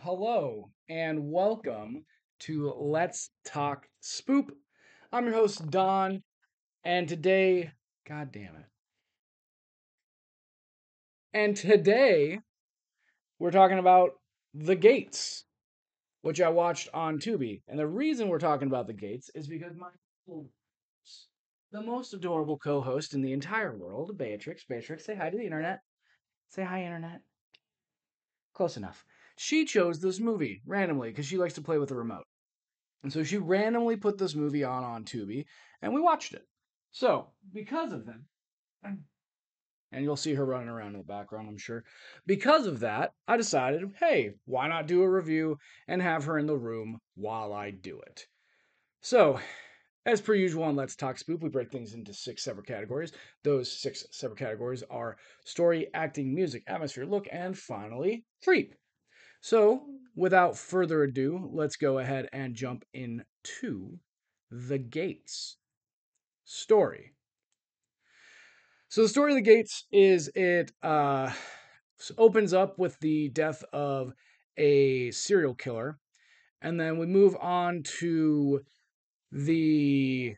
Hello and welcome to Let's Talk Spoop. I'm your host Don, and today we're talking about The Gates, which I watched on Tubi. And the reason we're talking about The Gates is because my co-host, the most adorable co-host in the entire world, Beatrix, say hi to the internet. Say hi, internet. Close enough. She chose this movie randomly because she likes to play with the remote. And so she randomly put this movie on Tubi, and we watched it. So, because of that, and you'll see her running around in the background, I'm sure. Because of that, I decided, hey, why not do a review and have her in the room while I do it? So, as per usual on Let's Talk Spoop, we break things into six separate categories. Those six separate categories are story, acting, music, atmosphere, look, and finally, creep. So, without further ado, let's go ahead and jump into The Gates. Story. So, the story of The Gates is it opens up with the death of a serial killer. And then we move on to the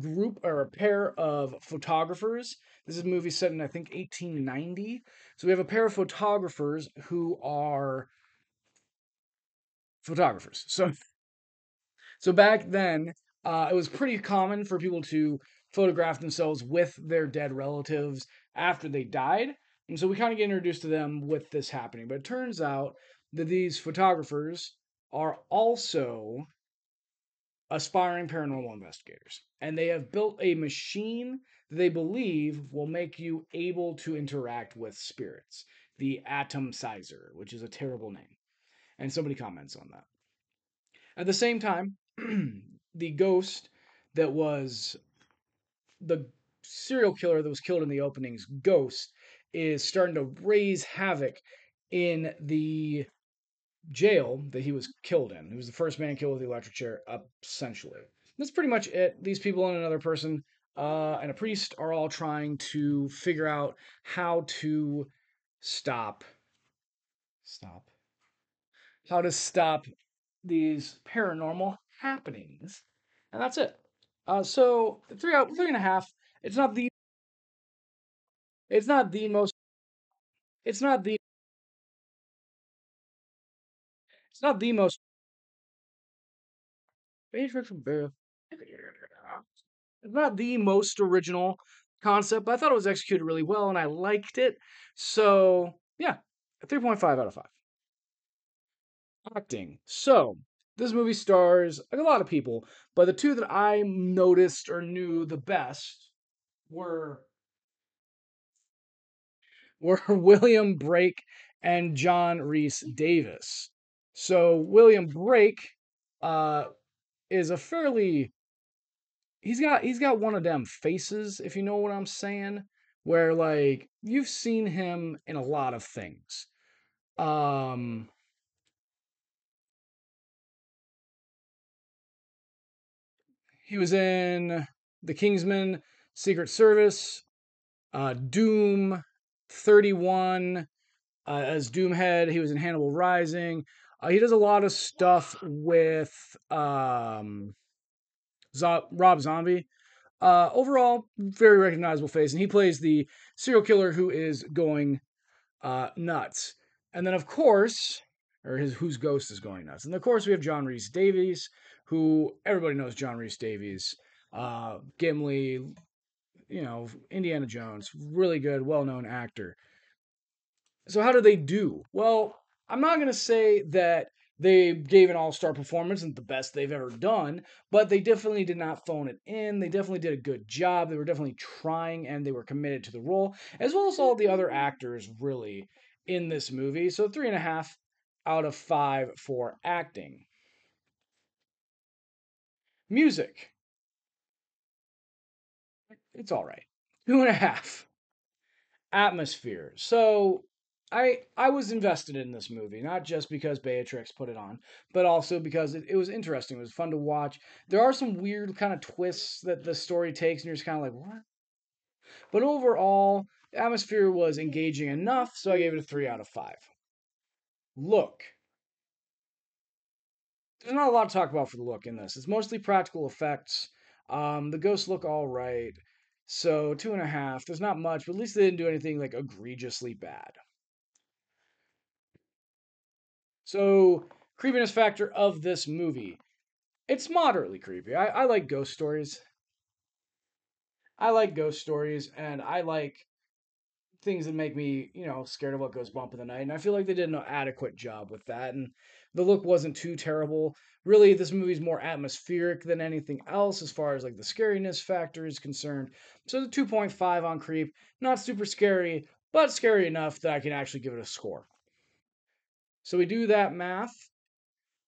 group or a pair of photographers. This is a movie set in, I think, 1890. So we have a pair of photographers who are photographers. So back then, it was pretty common for people to photograph themselves with their dead relatives after they died. And so we kind of get introduced to them with this happening. But it turns out that these photographers are also aspiring paranormal investigators, and they have built a machine that they believe will make you able to interact with spirits, the Atom Sizer, which is a terrible name, and somebody comments on that. At the same time, the ghost that was the serial killer that was killed in the opening's ghost is starting to raise havoc in the jail that he was killed in. He was the first man killed with the electric chair, essentially. That's pretty much it. These people and another person and a priest are all trying to figure out how to stop these paranormal happenings. And that's it. So three and a half. It's not the most. It's not the most original concept, but I thought it was executed really well, and I liked it. So, yeah, 3.5 out of 5. Acting. So, this movie stars a lot of people, but the two that I noticed or knew the best were William Brake and John Rhys-Davies. So William Brake is a fairly, he's got one of them faces, if you know what I'm saying, where like you've seen him in a lot of things. He was in The Kingsman Secret Service, Doom 31 as Doomhead. He was in Hannibal Rising. He does a lot of stuff with Rob Zombie. Overall, very recognizable face. And he plays the serial killer who is going nuts. And then, of course, whose ghost is going nuts. And, of course, we have John Rhys-Davies, who everybody knows John Rhys-Davies. Gimli, Indiana Jones. Really good, well-known actor. So how do they do? Well, I'm not going to say that they gave an all-star performance and the best they've ever done, but they definitely did not phone it in. They definitely did a good job. They were definitely trying, and they were committed to the role, as well as all the other actors, really, in this movie. So 3.5 out of 5 for acting. Music. It's all right. 2.5. Atmosphere. So I was invested in this movie, not just because Beatrix put it on, but also because it was interesting. It was fun to watch. There are some weird kind of twists that the story takes, and you're just kind of like, what? But overall, The atmosphere was engaging enough, so I gave it a 3 out of 5. Look. There's not a lot to talk about for the look in this. It's mostly practical effects. The ghosts look all right. So 2.5. There's not much, but at least they didn't do anything like egregiously bad. So creepiness factor of this movie. It's moderately creepy. I like ghost stories. I like ghost stories, and I like things that make me, you know, scared of what goes bump in the night. And I feel like they did an adequate job with that. And the look wasn't too terrible. Really, this movie's more atmospheric than anything else as far as like the scariness factor is concerned. So the 2.5 on creep, not super scary, but scary enough that I can actually give it a score. So we do that math,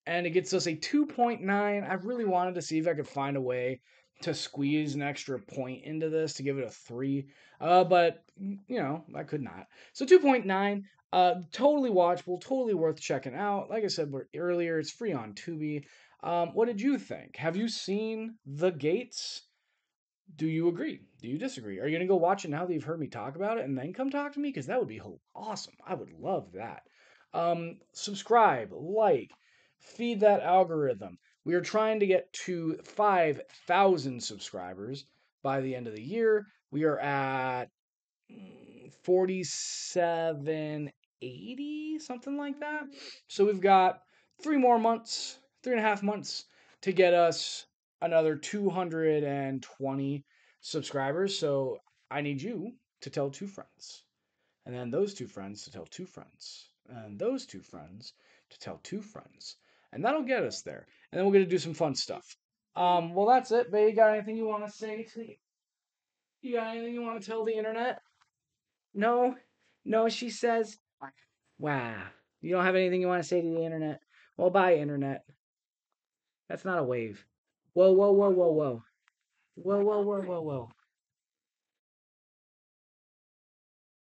and it gets us a 2.9. I really wanted to see if I could find a way to squeeze an extra point into this to give it a 3. But, you know, I could not. So 2.9, totally watchable, totally worth checking out. Like I said earlier, it's free on Tubi. What did you think? Have you seen The Gates? Do you agree? Do you disagree? Are you going to go watch it now that you've heard me talk about it and then come talk to me? Because that would be awesome. I would love that. Subscribe, like, feed that algorithm. We are trying to get to 5,000 subscribers by the end of the year. We are at 4,780, something like that. So we've got 3.5 months to get us another 220 subscribers. So I need you to tell 2 friends. And then those 2 friends to tell 2 friends. And those 2 friends to tell 2 friends. And that'll get us there. And then we're going to do some fun stuff. Well, that's it, babe. Got anything you want to say? You got anything you want to tell the internet? No. No, she says. Wow. You don't have anything you want to say to the internet? Well, bye, internet. That's not a wave. Whoa, whoa, whoa, whoa, whoa. Whoa, whoa, whoa, whoa, whoa.